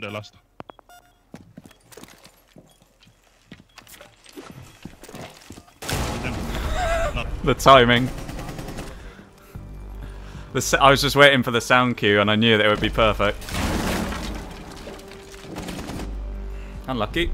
window last time. The timing. I was just waiting for the sound cue and I knew that it would be perfect. Unlucky.